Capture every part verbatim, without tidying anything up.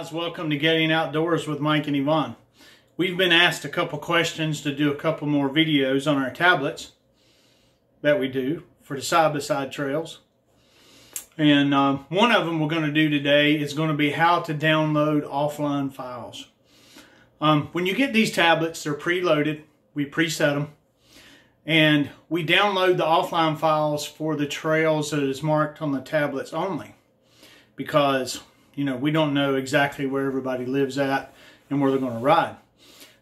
guys, welcome to Getting Outdoors with Mike and Yvonne. We've been asked a couple questions to do a couple more videos on our tablets that we do for the side-by-side trails. And um, one of them we're going to do today is going to be how to download offline files. Um, when you get these tablets, they're preloaded. We preset them. And we download the offline files for the trails that is marked on the tablets only. Because, you know, we don't know exactly where everybody lives at and where they're going to ride.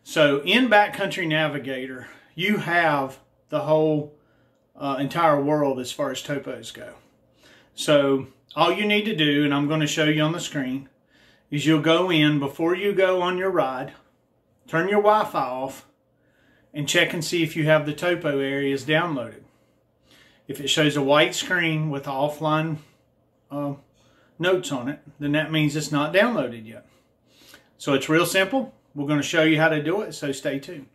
So in Backcountry Navigator, you have the whole uh, entire world as far as topos go. So all you need to do, and I'm going to show you on the screen, is you'll go in before you go on your ride, turn your Wi-Fi off, and check and see if you have the topo areas downloaded. If it shows a white screen with offline uh, notes on it, then that means it's not downloaded yet. So it's real simple. We're going to show you how to do it, so stay tuned.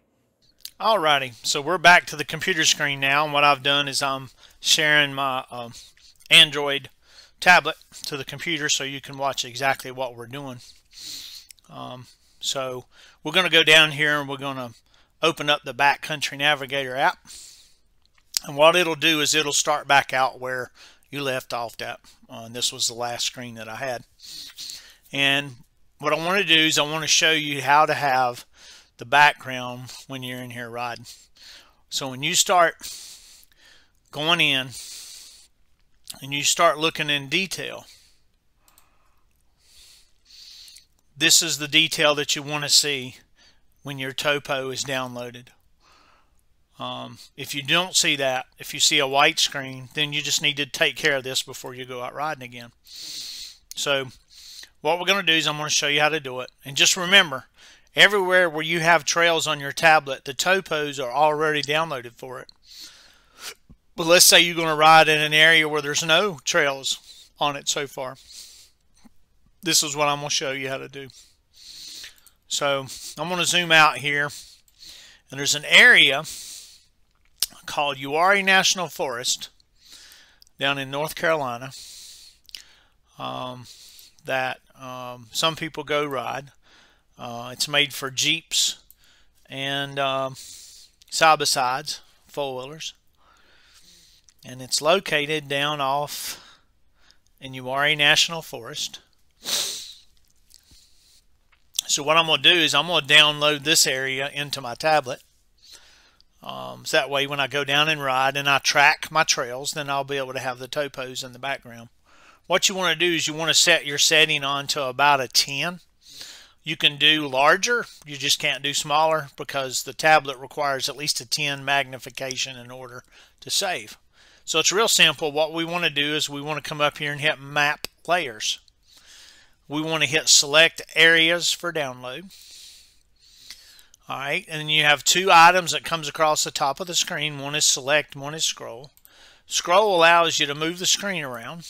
Alrighty, so we're back to the computer screen now, and what I've done is I'm sharing my uh, Android tablet to the computer so you can watch exactly what we're doing. Um, so we're going to go down here and we're going to open up the Backcountry Navigator app, and what it'll do is it'll start back out where you left off that. Uh, and this was the last screen that I had. And what I want to do is I want to show you how to have the background when you're in here riding. So when you start going in and you start looking in detail, this is the detail that you want to see when your topo is downloaded. Um, if you don't see that, if you see a white screen, then you just need to take care of this before you go out riding again. So what we're going to do is I'm going to show you how to do it. And just remember, everywhere where you have trails on your tablet, the topos are already downloaded for it. But let's say you're going to ride in an area where there's no trails on it so far. This is what I'm going to show you how to do. So I'm going to zoom out here, and there's an area called Uwharrie National Forest down in North Carolina um, that um, some people go ride. Uh, it's made for Jeeps and um, side-by-sides, four-wheelers, and it's located down off in Uwharrie National Forest. So what I'm going to do is I'm going to download this area into my tablet. Um, so that way when I go down and ride and I track my trails, then I'll be able to have the topos in the background. What you want to do is you want to set your setting on to about a ten. You can do larger, you just can't do smaller because the tablet requires at least a ten magnification in order to save. So it's real simple. What we want to do is we want to come up here and hit Map Layers. We want to hit Select Areas for Download. Alright, and you have two items that comes across the top of the screen. One is Select, one is Scroll. Scroll allows you to move the screen around.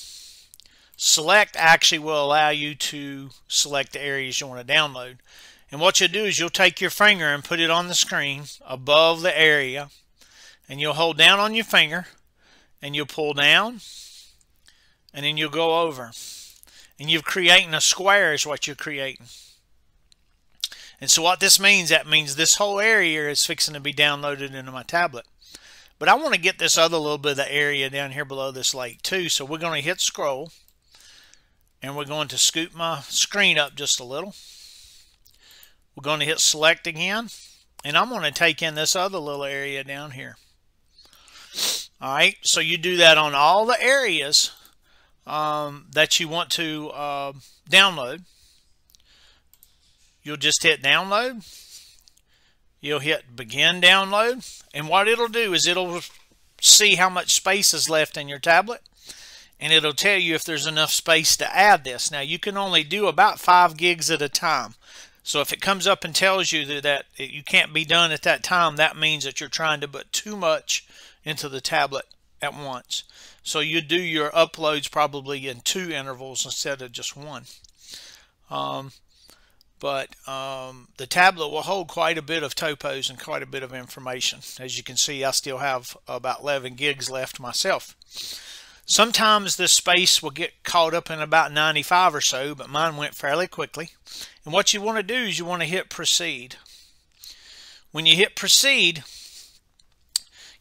Select actually will allow you to select the areas you want to download. And what you'll do is you'll take your finger and put it on the screen above the area, and you'll hold down on your finger, and you'll pull down, and then you'll go over. And you're creating a square is what you're creating. And so what this means, that means this whole area is fixing to be downloaded into my tablet. But I want to get this other little bit of the area down here below this lake too. So we're going to hit Scroll. And we're going to scoop my screen up just a little. We're going to hit Select again. And I'm going to take in this other little area down here. Alright, so you do that on all the areas Um, that you want to uh, download. You'll just hit download. You'll hit begin download, and what it'll do is it'll see how much space is left in your tablet, and it'll tell you if there's enough space to add this. Now you can only do about five gigs at a time, so if it comes up and tells you that, that it, you can't be done at that time, that means that you're trying to put too much into the tablet at once. So you do your uploads probably in two intervals instead of just one. Um, but um, the tablet will hold quite a bit of topos and quite a bit of information. As you can see, I still have about eleven gigs left myself. Sometimes this space will get caught up in about ninety-five or so, but mine went fairly quickly. And what you want to do is you want to hit proceed. When you hit proceed,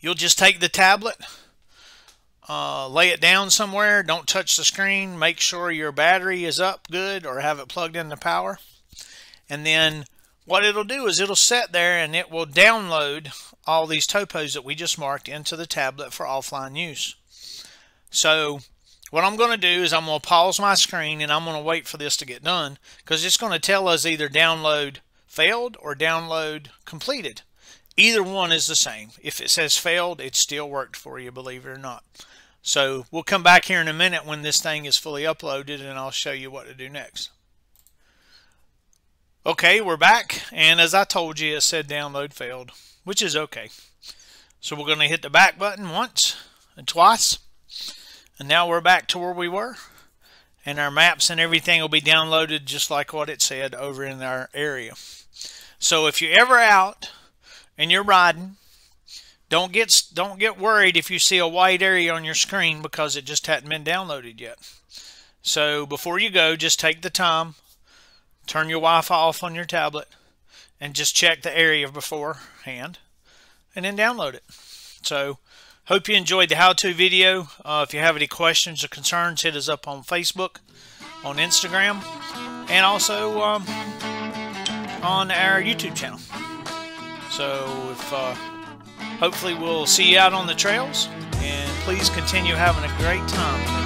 you'll just take the tablet, uh, lay it down somewhere, don't touch the screen, make sure your battery is up good or have it plugged into power. And then what it'll do is it'll sit there and it will download all these topos that we just marked into the tablet for offline use. So what I'm going to do is I'm going to pause my screen and I'm going to wait for this to get done, because it's going to tell us either download failed or download completed. Either one is the same. If it says failed, it still worked for you, believe it or not. So we'll come back here in a minute when this thing is fully uploaded and I'll show you what to do next. Okay, we're back, and as I told you, it said download failed, which is okay. So we're going to hit the back button once and twice. And now we're back to where we were, and our maps and everything will be downloaded just like what it said over in our area. So if you're ever out and you're riding, don't get don't get worried if you see a white area on your screen, because it just hadn't been downloaded yet. So before you go, just take the time, turn your Wi-Fi off on your tablet, and just check the area beforehand, and then download it. So hope you enjoyed the how-to video. Uh, if you have any questions or concerns, hit us up on Facebook, on Instagram, and also um, on our YouTube channel. So if, uh, hopefully we'll see you out on the trails, and please continue having a great time.